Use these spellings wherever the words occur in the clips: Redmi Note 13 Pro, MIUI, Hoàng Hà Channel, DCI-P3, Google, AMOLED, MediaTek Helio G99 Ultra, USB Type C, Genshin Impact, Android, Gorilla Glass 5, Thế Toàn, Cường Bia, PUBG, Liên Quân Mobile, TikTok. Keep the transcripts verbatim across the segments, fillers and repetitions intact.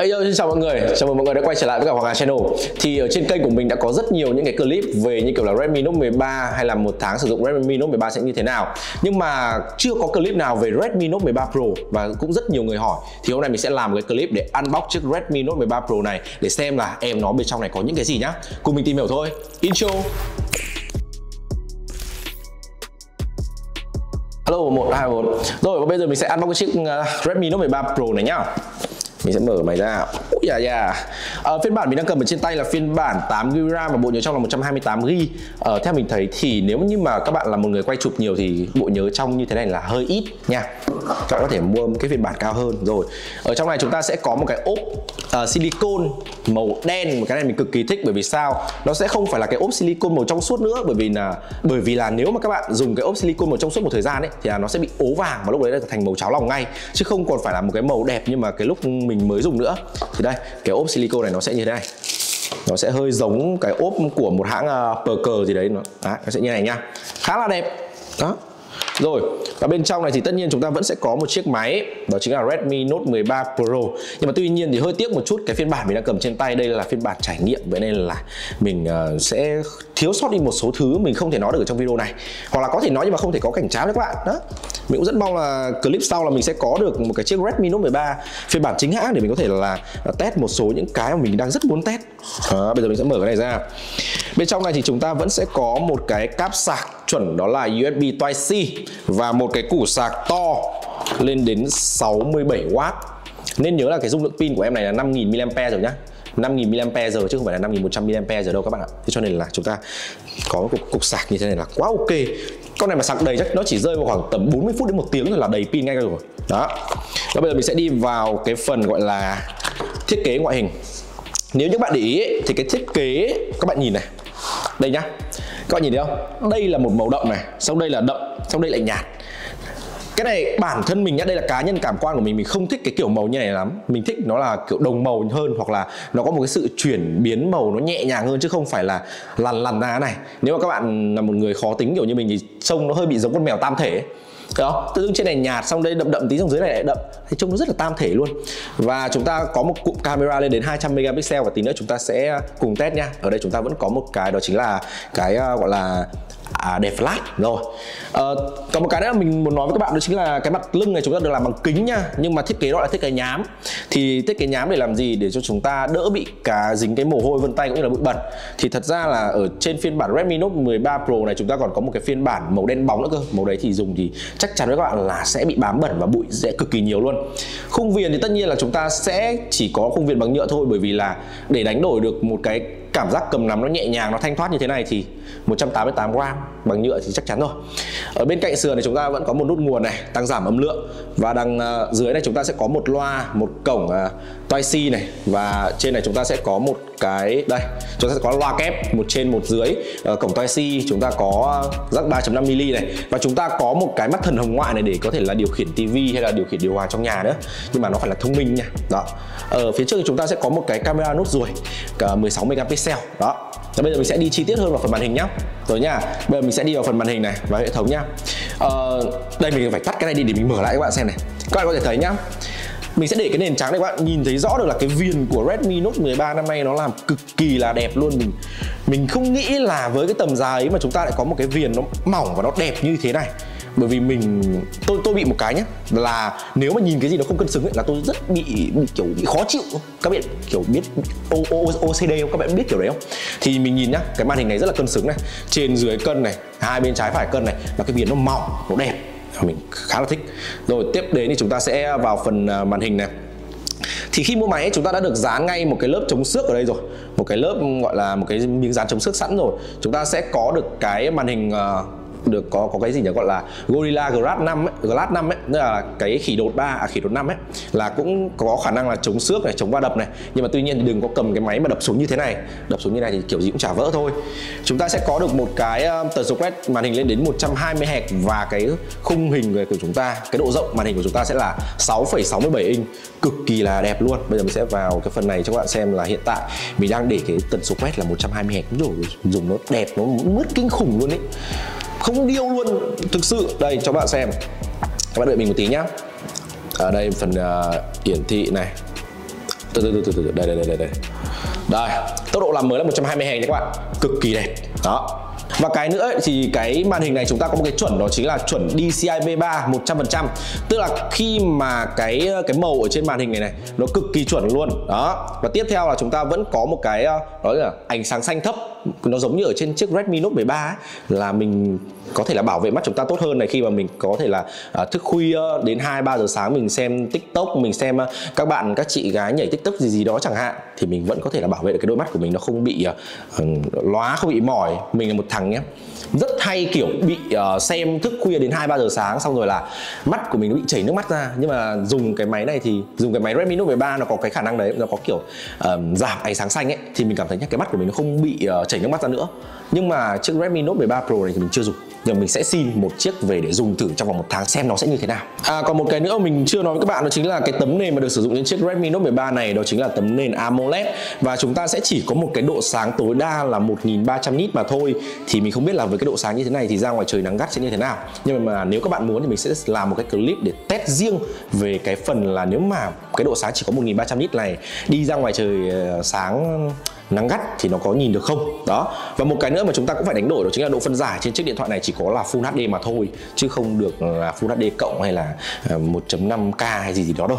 Hey yo, xin chào mọi người, chào mừng mọi người đã quay trở lại với cả Hoàng Hà Channel. Thì ở trên kênh của mình đã có rất nhiều những cái clip về như kiểu là Redmi Note mười ba hay là một tháng sử dụng Redmi Note mười ba sẽ như thế nào. Nhưng mà chưa có clip nào về Redmi Note mười ba Pro và cũng rất nhiều người hỏi. Thì hôm nay mình sẽ làm một cái clip để unbox chiếc Redmi Note mười ba Pro này để xem là em nó bên trong này có những cái gì nhá. Cùng mình tìm hiểu thôi. Intro. Hello một hai bốn. Rồi và bây giờ mình sẽ unbox cái chiếc Redmi Note mười ba Pro này nhá. Mình sẽ mở máy ra. Úi da da. Phiên bản mình đang cầm ở trên tay là phiên bản tám gi-ga-bai RAM và bộ nhớ trong là một trăm hai mươi tám gi-ga-bai. Ờ, theo mình thấy thì nếu như mà các bạn là một người quay chụp nhiều thì bộ nhớ trong như thế này là hơi ít nha. Các bạn có thể mua cái phiên bản cao hơn rồi. Ở trong này chúng ta sẽ có một cái ốp uh, silicon màu đen, một cái này mình cực kỳ thích bởi vì sao? Nó sẽ không phải là cái ốp silicon màu trong suốt nữa bởi vì là bởi vì là nếu mà các bạn dùng cái ốp silicon màu trong suốt một thời gian ấy thì là nó sẽ bị ố vàng và lúc đấy là thành màu cháo lòng ngay, chứ không còn phải là một cái màu đẹp nhưng mà cái lúc mình mới dùng nữa. Thì đây, cái ốp silicon này nó sẽ như thế này. Nó sẽ hơi giống cái ốp của một hãng uh, Parker gì đấy nó. Đấy, nó sẽ như này nha. Khá là đẹp. Đó. Rồi, và bên trong này thì tất nhiên chúng ta vẫn sẽ có một chiếc máy, đó chính là Redmi Note mười ba Pro. Nhưng mà tuy nhiên thì hơi tiếc một chút, cái phiên bản mình đang cầm trên tay đây là phiên bản trải nghiệm, vậy nên là mình uh, sẽ thiếu sót đi một số thứ mình không thể nói được ở trong video này. Hoặc là có thể nói nhưng mà không thể có cảnh tráng các bạn. Đó. Mình cũng rất mong là clip sau là mình sẽ có được một cái chiếc Redmi Note mười ba phiên bản chính hãng để mình có thể là test một số những cái mà mình đang rất muốn test. Đó, bây giờ mình sẽ mở cái này ra. Bên trong này thì chúng ta vẫn sẽ có một cái cáp sạc chuẩn đó là u ét bê Type C và một cái củ sạc to lên đến sáu mươi bảy oát. Nên nhớ là cái dung lượng pin của em này là năm nghìn mi-li-am-pe giờ nhá. năm nghìn mi-li-am-pe giờ chứ không phải là năm nghìn một trăm mi-li-am-pe giờ đâu các bạn ạ. Thế cho nên là chúng ta có một cục, cục sạc như thế này là quá ok. Con này mà sạc đầy chắc nó chỉ rơi vào khoảng tầm bốn mươi phút đến một tiếng rồi là đầy pin ngay rồi. Đó. Và bây giờ mình sẽ đi vào cái phần gọi là thiết kế ngoại hình. Nếu như bạn để ý ấy, thì cái thiết kế các bạn nhìn này. Đây nhá. Các bạn nhìn thấy không? Đây là một màu đậm này, xong đây là đậm, xong đây lại nhạt. Cái này bản thân mình nhá, đây là cá nhân cảm quan của mình, mình không thích cái kiểu màu như này lắm. Mình thích nó là kiểu đồng màu hơn hoặc là nó có một cái sự chuyển biến màu nó nhẹ nhàng hơn chứ không phải là lằn lằn ra này. Nếu mà các bạn là một người khó tính kiểu như mình thì trông nó hơi bị giống con mèo tam thể ấy. Đó, tự dưng trên này nhạt, xong đây đậm đậm tí, xong dưới này lại đậm, thì trông nó rất là tam thể luôn. Và chúng ta có một cụm camera lên đến hai trăm megapixel và tí nữa chúng ta sẽ cùng test nha. Ở đây chúng ta vẫn có một cái đó chính là cái gọi là à, đèn flash rồi. À, còn một cái nữa mình muốn nói với các bạn đó chính là cái mặt lưng này chúng ta được làm bằng kính nha, nhưng mà thiết kế đó là thiết kế nhám. Thì thiết kế nhám để làm gì? Để cho chúng ta đỡ bị cả dính cái mồ hôi vân tay cũng như là bụi bẩn. Thì thật ra là ở trên phiên bản Redmi Note mười ba Pro này chúng ta còn có một cái phiên bản màu đen bóng nữa cơ. Màu đấy thì dùng thì chắc chắn với các bạn là sẽ bị bám bẩn và bụi sẽ cực kỳ nhiều luôn. Khung viền thì tất nhiên là chúng ta sẽ chỉ có khung viền bằng nhựa thôi, bởi vì là để đánh đổi được một cái cảm giác cầm nắm nó nhẹ nhàng, nó thanh thoát như thế này thì một trăm tám mươi tám gram bằng nhựa thì chắc chắn rồi. Ở bên cạnh sườn này chúng ta vẫn có một nút nguồn này, tăng giảm âm lượng, và đằng dưới này chúng ta sẽ có một loa, một cổng uh, Type C này, và trên này chúng ta sẽ có một cái đây, chúng ta sẽ có loa kép một trên một dưới. Ở cổng Type C chúng ta có jack ba chấm năm mi-li-mét này và chúng ta có một cái mắt thần hồng ngoại này để có thể là điều khiển tivi hay là điều khiển điều hòa trong nhà nữa, nhưng mà nó phải là thông minh nha. Đó. Ở phía trước thì chúng ta sẽ có một cái camera nốt ruồi cả mười sáu megapixel. Đó. Và bây giờ mình sẽ đi chi tiết hơn vào phần màn hình nhá. Rồi nhá. Bây giờ mình sẽ đi vào phần màn hình này và hệ thống nhá. Ờ, đây mình phải tắt cái này đi để mình mở lại các bạn xem này. Các bạn có thể thấy nhá. Mình sẽ để cái nền trắng để các bạn nhìn thấy rõ được là cái viền của Redmi Note mười ba năm nay nó làm cực kỳ là đẹp luôn. Mình mình không nghĩ là với cái tầm giá ấy mà chúng ta lại có một cái viền nó mỏng và nó đẹp như thế này. Bởi vì mình tôi tôi bị một cái nhá, là nếu mà nhìn cái gì nó không cân xứng ấy, là tôi rất bị, bị kiểu bị khó chịu. Các bạn kiểu biết ô xê đê không? Các bạn biết kiểu đấy không? Thì mình nhìn nhá, cái màn hình này rất là cân xứng này, trên dưới cân này, hai bên trái phải cân này, và cái viền nó mỏng, nó đẹp. Mình khá là thích. Rồi tiếp đến thì chúng ta sẽ vào phần màn hình này. Thì khi mua máy ấy, chúng ta đã được dán ngay một cái lớp chống xước ở đây rồi, một cái lớp gọi là một cái miếng dán chống xước sẵn rồi. Chúng ta sẽ có được cái màn hình được có có cái gì nhỉ, gọi là Gorilla Glass năm ấy, Glass năm ấy, tức là cái khỉ đột ba à khỉ đột năm ấy, là cũng có khả năng là chống xước này, chống va đập này, nhưng mà tuy nhiên thì đừng có cầm cái máy mà đập xuống như thế này, đập xuống như này thì kiểu gì cũng chả vỡ thôi. Chúng ta sẽ có được một cái tần số quét màn hình lên đến một trăm hai mươi héc và cái khung hình của chúng ta, cái độ rộng màn hình của chúng ta sẽ là sáu phẩy sáu mươi bảy inch, cực kỳ là đẹp luôn. Bây giờ mình sẽ vào cái phần này cho các bạn xem là hiện tại mình đang để cái tần số quét là một trăm hai mươi héc rồi, dùng nó đẹp, nó mướt kinh khủng luôn ấy. Không điêu luôn, thực sự. Đây cho bạn xem. Các bạn đợi mình một tí nhá. Ở đây phần uh, hiển thị này, Từ từ từ từ đây đây đây đây. Đây, tốc độ làm mới là một trăm hai mươi héc các bạn, cực kỳ đẹp. Đó. Và cái nữa ấy, thì cái màn hình này chúng ta có một cái chuẩn, đó chính là chuẩn D C I P ba một trăm phần trăm. Tức là khi mà cái cái màu ở trên màn hình này này nó cực kỳ chuẩn luôn. Đó. Và tiếp theo là chúng ta vẫn có một cái đó là ánh sáng xanh thấp, nó giống như ở trên chiếc Redmi Note mười ba ấy, là mình có thể là bảo vệ mắt chúng ta tốt hơn này, khi mà mình có thể là thức khuya đến hai ba giờ sáng mình xem TikTok, mình xem các bạn các chị gái nhảy TikTok gì gì đó chẳng hạn, thì mình vẫn có thể là bảo vệ được cái đôi mắt của mình, nó không bị lóa, không bị mỏi. Mình là một thằng nhé, rất hay kiểu bị uh, xem thức khuya đến hai ba giờ sáng xong rồi là mắt của mình nó bị chảy nước mắt ra. Nhưng mà dùng cái máy này thì dùng cái máy Redmi Note mười ba nó có cái khả năng đấy, nó có kiểu uh, giảm ánh sáng xanh ấy, thì mình cảm thấy nhá, cái mắt của mình nó không bị uh, chảy nước mắt ra nữa. Nhưng mà chiếc Redmi Note mười ba Pro này thì mình chưa dùng, nhưng mình sẽ xin một chiếc về để dùng thử trong vòng một tháng xem nó sẽ như thế nào. À, còn một cái nữa mình chưa nói với các bạn, đó chính là cái tấm nền mà được sử dụng trên chiếc Redmi Note mười ba này, đó chính là tấm nền AMOLED, và chúng ta sẽ chỉ có một cái độ sáng tối đa là một nghìn ba trăm nit mà thôi. Thì mình không biết là với cái độ sáng như thế này thì ra ngoài trời nắng gắt sẽ như thế nào, nhưng mà nếu các bạn muốn thì mình sẽ làm một cái clip để test riêng về cái phần là nếu mà cái độ sáng chỉ có một nghìn ba trăm nit này, đi ra ngoài trời sáng nắng gắt thì nó có nhìn được không. Đó. Và một cái nữa mà chúng ta cũng phải đánh đổi, đó chính là độ phân giải trên chiếc điện thoại này chỉ có là Full hát đê mà thôi, chứ không được là Full hát đê cộng hay là một chấm năm K hay gì gì đó đâu.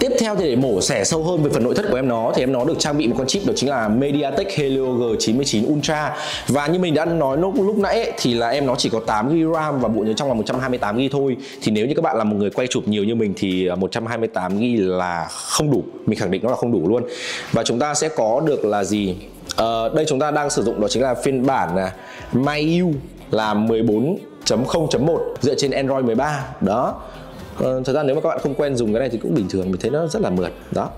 Tiếp theo thì để mổ xẻ sâu hơn về phần nội thất của em nó, thì em nó được trang bị một con chip, đó chính là MediaTek Helio G chín mươi chín Ultra. Và như mình đã nói lúc, lúc nãy ấy, thì là em nó chỉ có tám gi-ga-bai RAM và bộ nhớ trong là một trăm hai mươi tám gi-ga-bai thôi. Thì nếu như các bạn là một người quay chụp nhiều như mình thì một trăm hai mươi tám gi-ga-bai là không đủ, mình khẳng định nó là không đủ luôn. Và chúng ta sẽ có được là gì? Ờ, đây chúng ta đang sử dụng đó chính là phiên bản là em i u i là mười bốn chấm không chấm một dựa trên Android mười ba. Đó. Thật ra nếu mà các bạn không quen dùng cái này thì cũng bình thường, mình thấy nó rất là mượt. Đó.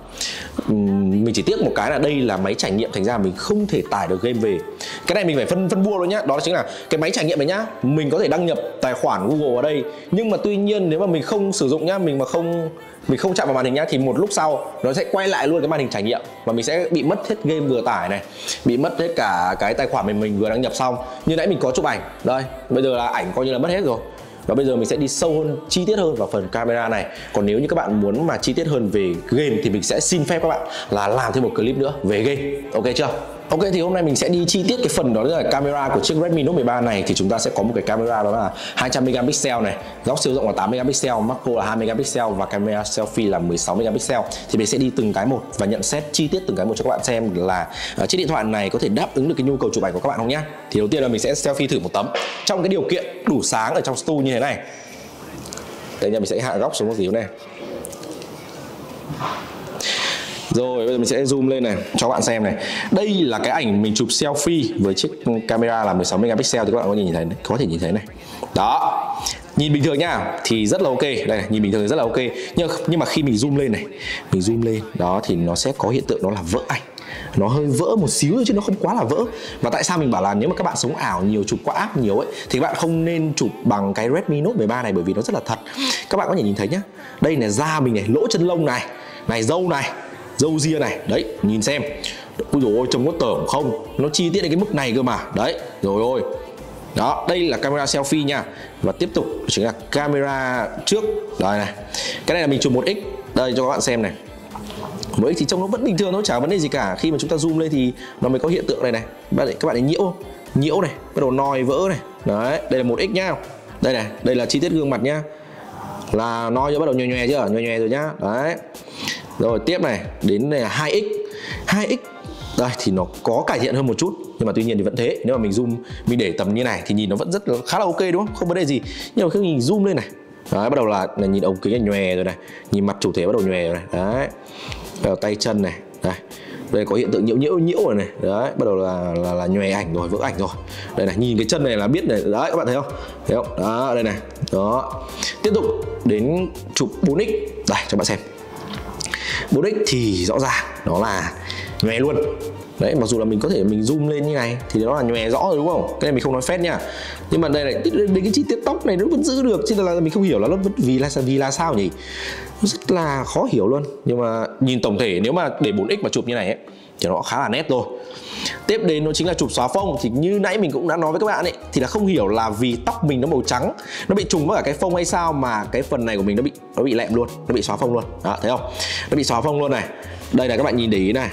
Mình chỉ tiếc một cái là đây là máy trải nghiệm, thành ra mình không thể tải được game về. Cái này mình phải phân phân bua luôn nhá. Đó chính là cái máy trải nghiệm này nhá, mình có thể đăng nhập tài khoản Google vào đây, nhưng mà tuy nhiên nếu mà mình không sử dụng nhá, mình mà không mình không chạm vào màn hình nhá, thì một lúc sau nó sẽ quay lại luôn cái màn hình trải nghiệm, và mình sẽ bị mất hết game vừa tải này, bị mất hết cả cái tài khoản mình mình vừa đăng nhập xong. Như nãy mình có chụp ảnh đây, bây giờ là ảnh coi như là mất hết rồi. Và bây giờ mình sẽ đi sâu hơn, chi tiết hơn vào phần camera này. Còn nếu như các bạn muốn mà chi tiết hơn về game thì mình sẽ xin phép các bạn là làm thêm một clip nữa về game. Ok chưa? Ok, thì hôm nay mình sẽ đi chi tiết cái phần đó là camera của chiếc Redmi Note mười ba này. Thì chúng ta sẽ có một cái camera đó là hai trăm megapixel này, góc siêu rộng là tám megapixel, macro là hai megapixel và camera selfie là mười sáu megapixel. Thì mình sẽ đi từng cái một và nhận xét chi tiết từng cái một cho các bạn xem là uh, chiếc điện thoại này có thể đáp ứng được cái nhu cầu chụp ảnh của các bạn không nhá. Thì đầu tiên là mình sẽ selfie thử một tấm trong cái điều kiện đủ sáng ở trong studio như thế này. Đây nha, mình sẽ hạ góc xuống một xíu này. Rồi bây giờ mình sẽ zoom lên này cho các bạn xem này. Đây là cái ảnh mình chụp selfie với chiếc camera là mười sáu megapixel, thì các bạn có nhìn thấy, có thể nhìn thấy này. Đó. Nhìn bình thường nha thì rất là ok. Đây này, nhìn bình thường rất là ok. Nhưng nhưng mà khi mình zoom lên này, mình zoom lên, đó thì nó sẽ có hiện tượng đó là vỡ ảnh. Nó hơi vỡ một xíu chứ nó không quá là vỡ. Và tại sao mình bảo là nếu mà các bạn sống ảo nhiều, chụp qua app nhiều ấy, thì các bạn không nên chụp bằng cái Redmi Note mười ba này, bởi vì nó rất là thật. Các bạn có thể nhìn thấy nhá. Đây là da mình này, lỗ chân lông này, này râu này, dâu ria này, đấy, nhìn xem. Ui dồi ôi, trông có tởm không? Nó chi tiết đến cái mức này cơ mà. Đấy, rồi ôi. Đó, đây là camera selfie nha. Và tiếp tục chính là camera trước. Đây này, cái này là mình chụp một x. Đây cho các bạn xem này, một x thì trông nó vẫn bình thường, nó chả vấn đề gì cả. Khi mà chúng ta zoom lên thì nó mới có hiện tượng này này. Các bạn ấy nhiễu không? Nhiễu này, bắt đầu nòi vỡ này. Đấy, đây là một x nhá. Đây này, đây là chi tiết gương mặt nhá. Là nòi bắt đầu nhòe nhòe chưa? Nhòe nhòe rồi nhá. Đấy. Rồi tiếp này, đến này là hai x hai x. Đây thì nó có cải thiện hơn một chút, nhưng mà tuy nhiên thì vẫn thế. Nếu mà mình zoom, mình để tầm như này thì nhìn nó vẫn rất khá là ok đúng không? Không vấn đề gì. Nhưng mà khi mình zoom lên này, đấy, bắt đầu là, là nhìn ống kính là nhòe rồi này, nhìn mặt chủ thể bắt đầu nhòe rồi này. Đấy, bắt đầu tay chân này, đây, đây có hiện tượng nhiễu nhiễu nhiễu rồi này. Đấy, bắt đầu là là, là nhòe ảnh rồi, vỡ ảnh rồi. Đây này, nhìn cái chân này là biết này. Đấy, các bạn thấy không? Thấy không? Đó, đây này. Đó. Tiếp tục đến chụp bốn x. Đây cho bạn xem. bốn x thì rõ ràng nó là nhòe luôn. Đấy, mặc dù là mình có thể mình zoom lên như này thì nó là nhòe rõ rồi đúng không? Cái này mình không nói phét nha. Nhưng mà đây này, đến cái chi tiết tóc này nó vẫn giữ được, chứ là mình không hiểu là nó vẫn vì là vì là sao nhỉ? Nó rất là khó hiểu luôn. Nhưng mà nhìn tổng thể nếu mà để bốn x mà chụp như này ấy, thì nó khá là nét rồi. Tiếp đến nó chính là chụp xóa phông. Thì như nãy mình cũng đã nói với các bạn ấy, thì là không hiểu là vì tóc mình nó màu trắng, nó bị trùng với cả cái phông hay sao mà cái phần này của mình nó bị nó bị lẹm luôn, nó bị xóa phông luôn. Đó, thấy không? Nó bị xóa phông luôn này. Đây là các bạn nhìn để ý này,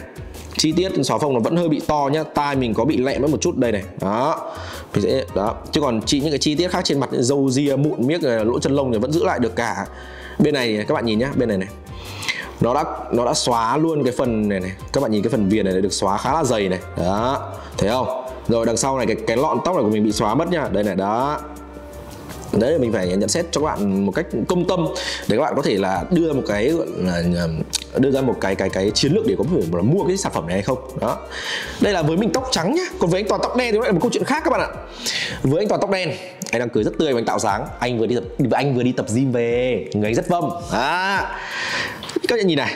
chi tiết sáu phông nó vẫn hơi bị to nhá, tai mình có bị lẹ mất một chút đây này, đó. Mình sẽ, đó. Chứ còn chỉ những cái chi tiết khác trên mặt, râu ria, mụn miếc, lỗ chân lông thì vẫn giữ lại được cả. Bên này các bạn nhìn nhá, bên này này, nó đã nó đã xóa luôn cái phần này này, các bạn nhìn cái phần viền này được xóa khá là dày này, đó, thấy không? Rồi đằng sau này cái cái lọn tóc này của mình bị xóa mất nhá, đây này đó. Đấy là mình phải nhận xét cho các bạn một cách công tâm để các bạn có thể là đưa một cái đưa ra một cái cái cái chiến lược để có thể là mua cái sản phẩm này hay không. Đó. Đây là với mình tóc trắng nhá, còn với anh Toàn tóc đen thì lại một câu chuyện khác các bạn ạ. Với anh Toàn tóc đen, anh đang cười rất tươi và anh tạo dáng, anh vừa đi tập anh vừa đi tập gym về, người anh rất vâm. À. Các bạn nhìn này.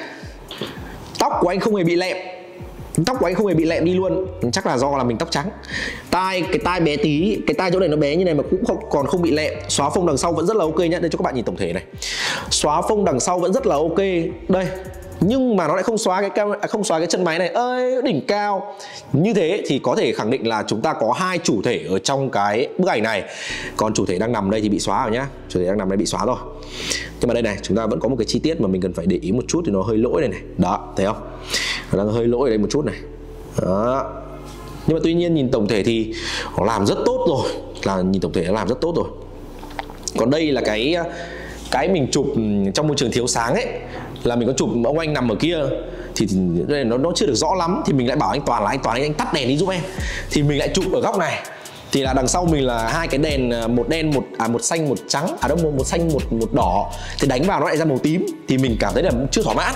Tóc của anh không hề bị lẹm. Tóc của anh không hề bị lẹm đi luôn, chắc là do là mình tóc trắng. Tai, cái tai bé tí, cái tai chỗ này nó bé như này mà cũng không, còn không bị lẹm. Xóa phông đằng sau vẫn rất là ok nhá, đây cho các bạn nhìn tổng thể này. Xóa phông đằng sau vẫn rất là ok. Đây, nhưng mà nó lại không xóa cái cam, không xóa cái chân máy này. Ơi, đỉnh cao. Như thế thì có thể khẳng định là chúng ta có hai chủ thể ở trong cái bức ảnh này. Còn chủ thể đang nằm đây thì bị xóa rồi nhá. Chủ thể đang nằm đây bị xóa rồi. Nhưng mà đây này, chúng ta vẫn có một cái chi tiết mà mình cần phải để ý một chút thì nó hơi lỗi này này. Đó, thấy không? Nó đang hơi lỗi ở đây một chút này. Đó. Nhưng mà tuy nhiên nhìn tổng thể thì nó làm rất tốt rồi, là nhìn tổng thể nó làm rất tốt rồi. Còn đây là cái cái mình chụp trong môi trường thiếu sáng ấy, là mình có chụp ông anh nằm ở kia thì, thì nó nó chưa được rõ lắm thì mình lại bảo anh Toàn là anh Toàn anh tắt đèn đi giúp em. Thì mình lại chụp ở góc này. Thì là đằng sau mình là hai cái đèn, một đen một à một xanh một trắng, à đâu một, một xanh một một đỏ thì đánh vào nó lại ra màu tím thì mình cảm thấy là chưa thỏa mãn.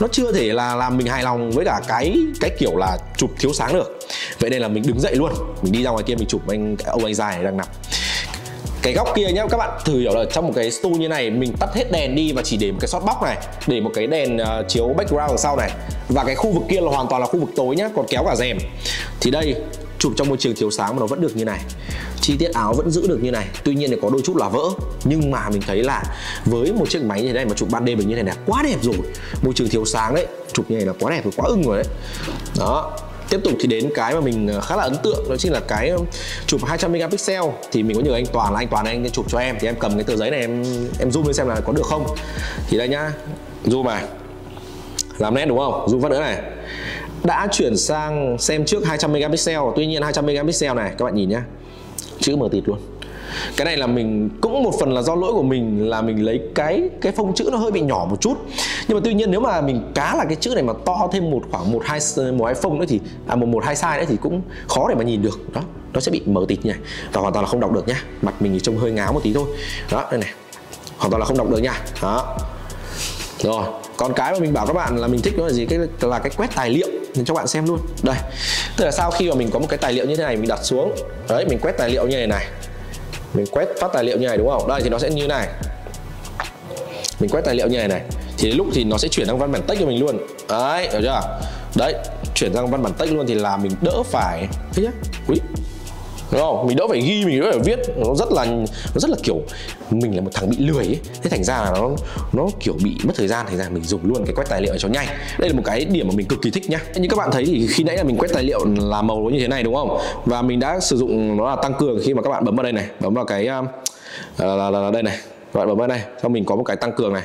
Nó chưa thể là làm mình hài lòng với cả cái cái kiểu là chụp thiếu sáng được. Vậy nên là mình đứng dậy luôn, mình đi ra ngoài kia mình chụp anh ông anh dài này đang nằm. Cái góc kia nhá các bạn, thử hiểu là trong một cái stu như này mình tắt hết đèn đi và chỉ để một cái shot box này, để một cái đèn uh, chiếu background đằng sau này. Và cái khu vực kia là hoàn toàn là khu vực tối nhá, còn kéo cả rèm. Thì đây chụp trong môi trường thiếu sáng mà nó vẫn được như này, chi tiết áo vẫn giữ được như này, tuy nhiên thì có đôi chút là vỡ, nhưng mà mình thấy là với một chiếc máy như thế này mà chụp ban đêm mình như thế này là quá đẹp rồi, môi trường thiếu sáng đấy, chụp như này là quá đẹp rồi, quá ưng rồi đấy. Đó, tiếp tục thì đến cái mà mình khá là ấn tượng, đó chính là cái chụp hai trăm megapixel. Thì mình có nhờ anh Toàn là anh Toàn này, anh chụp cho em, thì em cầm cái tờ giấy này em em zoom lên xem là có được không. Thì đây nhá, zoom này, làm nét đúng không, zoom phát nữa này, đã chuyển sang xem trước hai trăm megapixel. Tuy nhiên hai trăm megapixel này các bạn nhìn nhá, chữ mờ tịt luôn. Cái này là mình cũng một phần là do lỗi của mình, là mình lấy cái cái phông chữ nó hơi bị nhỏ một chút. Nhưng mà tuy nhiên nếu mà mình cá là cái chữ này mà to thêm một khoảng một hai một hai phông nữa thì à một một hai size đấy thì cũng khó để mà nhìn được. Đó, nó sẽ bị mờ tịt như này và hoàn toàn là không đọc được nhá. Mặt mình thì trông hơi ngáo một tí thôi. Đó, đây này, hoàn toàn là không đọc được nha. Đó. Rồi, còn cái mà mình bảo các bạn là mình thích đó là gì? Cái là cái quét tài liệu, nên cho bạn xem luôn. Đây, tức là sau khi mà mình có một cái tài liệu như thế này mình đặt xuống, đấy mình quét tài liệu như này này, mình quét phát tài liệu như này đúng không? Đây thì nó sẽ như này, mình quét tài liệu như này này, thì lúc thì nó sẽ chuyển sang văn bản text cho mình luôn. Đấy, hiểu chưa? Đấy, chuyển sang văn bản text luôn thì là mình đỡ phải, thế nhá, quý. Đúng không? Mình đỡ phải ghi, mình đỡ phải viết, nó rất là nó rất là kiểu mình là một thằng bị lười ấy. Thế thành ra là nó nó kiểu bị mất thời gian, thành ra mình dùng luôn cái quét tài liệu cho nhanh. Đây là một cái điểm mà mình cực kỳ thích nhá. Như các bạn thấy thì khi nãy là mình quét tài liệu là màu nó như thế này đúng không? Và mình đã sử dụng nó là tăng cường khi mà các bạn bấm vào đây này, bấm vào cái là, là, là, là đây này. Các bạn bấm vào đây, xong mình có một cái tăng cường này.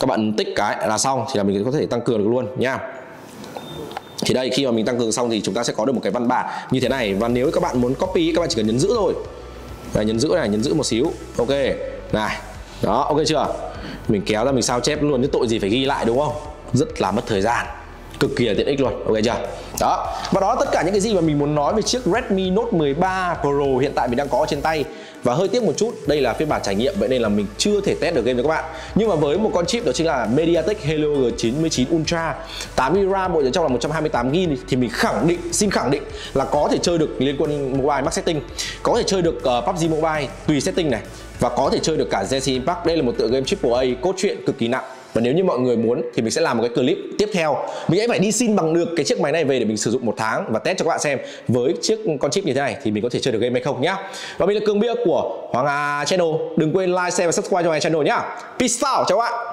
Các bạn tích cái là xong thì là mình có thể tăng cường được luôn nha. Thì đây khi mà mình tăng cường xong thì chúng ta sẽ có được một cái văn bản như thế này. Và nếu các bạn muốn copy các bạn chỉ cần nhấn giữ thôi. Đây, nhấn giữ này, nhấn giữ một xíu. Ok. Này. Đó, ok chưa? Mình kéo ra mình sao chép luôn chứ tội gì phải ghi lại đúng không? Rất là mất thời gian. Cực kỳ là tiện ích luôn. Ok chưa? Đó. Và đó là tất cả những cái gì mà mình muốn nói về chiếc Redmi Note mười ba Pro hiện tại mình đang có trên tay. Và hơi tiếc một chút, đây là phiên bản trải nghiệm vậy nên là mình chưa thể test được game cho các bạn. Nhưng mà với một con chip đó chính là MediaTek Helio G chín mươi chín Ultra, tám gi-ga-bai RAM, bộ nhớ trong là một trăm hai mươi tám gi-ga-bai thì mình khẳng định, xin khẳng định là có thể chơi được Liên Quân Mobile Max setting, có thể chơi được uh, pê u bê giê Mobile tùy setting này và có thể chơi được cả Genshin Impact. Đây là một tựa game triple A cốt truyện cực kỳ nặng. Và nếu như mọi người muốn thì mình sẽ làm một cái clip tiếp theo. Mình hãy phải đi xin bằng được cái chiếc máy này về để mình sử dụng một tháng và test cho các bạn xem với chiếc con chip như thế này thì mình có thể chơi được game hay không nhá. Và mình là Cường Bia của Hoàng Hà Channel. Đừng quên like, share và subscribe cho Hoàng Hà Channel nhá. Peace out, chào các bạn.